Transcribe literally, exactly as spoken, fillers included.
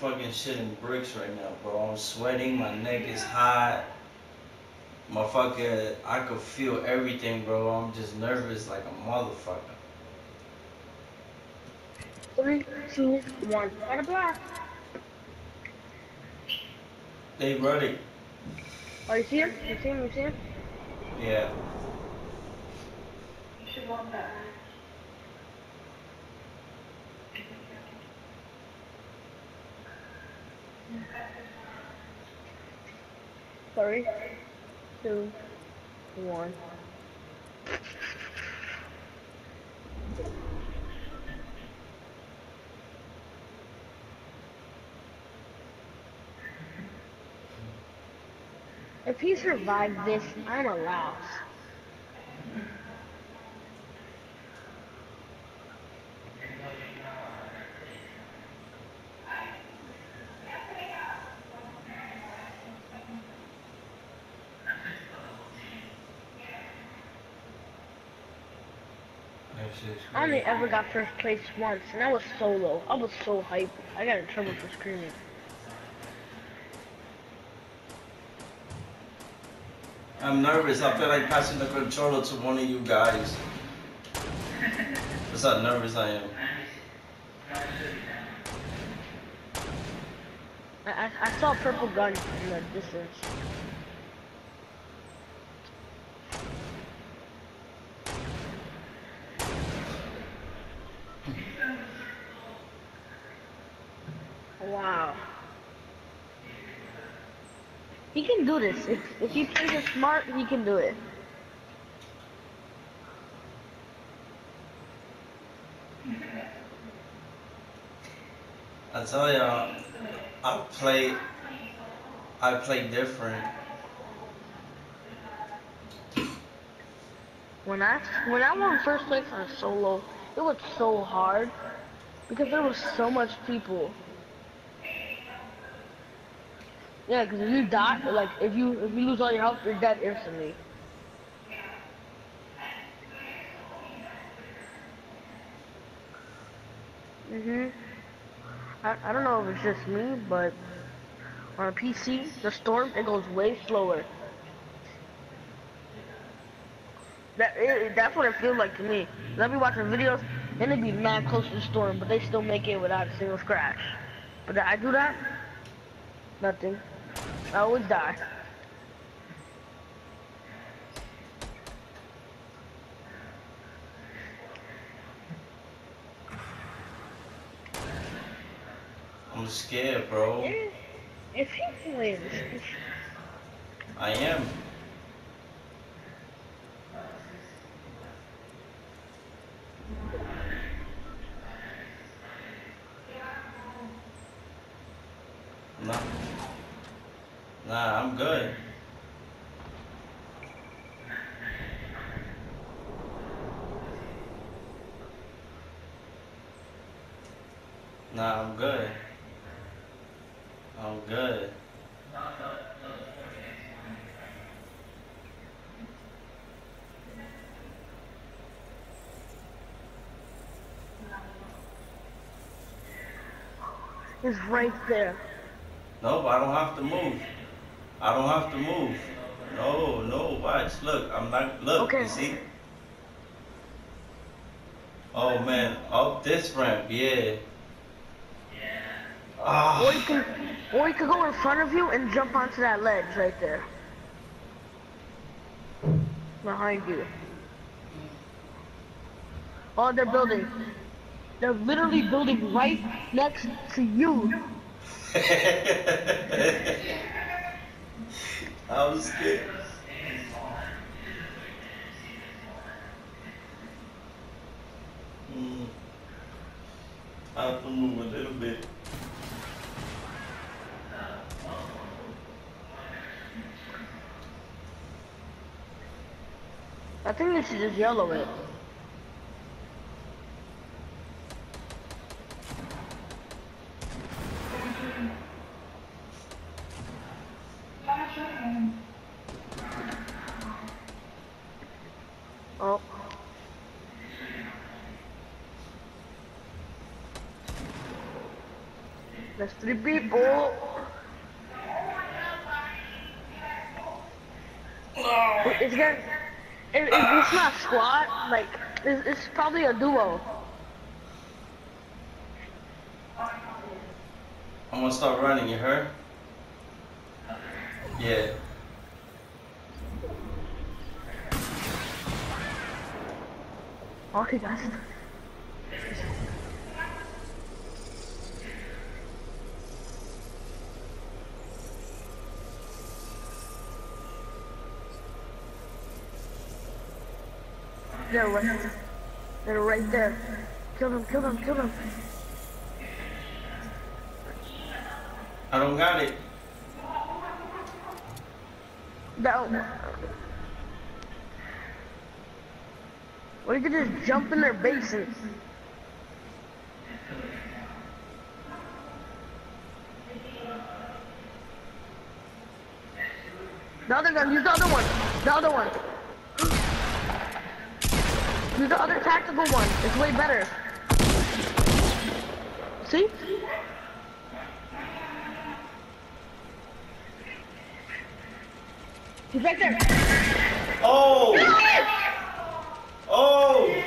fucking shitting bricks right now, bro. I'm sweating, my neck is hot. Motherfucker, I could feel everything, bro. I'm just nervous like a motherfucker. Three, two, one, out of block. Hey, buddy. Are you here? You see him? You see him? Yeah. You should walk back. Sorry. Two, one. If he survives this, I'm a louse. I only ever got first place once, and I was solo. I was so hyped. I got in trouble for screaming. I'm nervous. I feel like passing the controller to one of you guys. That's how nervous I am. I, I, I saw a purple gun in the distance. Wow. He can do this. If, if he plays it smart, he can do it. I tell y'all, I play, I play different. When I, when I won first place on a solo, it was so hard because there was so much people. Yeah, because if you die, like if you if you lose all your health, you're dead instantly. Mhm. I I don't know if it's just me, but on a P C, the storm it goes way slower. That it, that's what it feels like to me. I'll be watching videos, and it'd be mad close to the storm, but they still make it without a single scratch. But I do that, nothing. I always die. I'm scared, bro. If, if he wins, if... I am. No. Nah, I'm good. Nah, I'm good. I'm good. It's right there. No, I don't have to move. I don't have to move. No, no, watch. Look, I'm not. Look, okay. You see? Oh man, up this ramp, yeah. Yeah. Oh. Or you can, or you can go in front of you and jump onto that ledge right there, behind you. Oh, they're building. They're literally building right next to you. I was scared. Mm. I have to move a little bit. I think this is just yellow it. Oh. There's three people. Wait, it's gonna. It, it, it's not a squad. Like it's, it's probably a duo. I'm gonna stop running. You heard? Yeah. Okay, guys. They're right there. They're right there. Kill them, kill them, kill them. I don't got it. No. Or you could just jump in their bases. Now they're gonna use the other one. The other one. Use the other tactical one. It's way better. See? He's right there. Oh! Oh!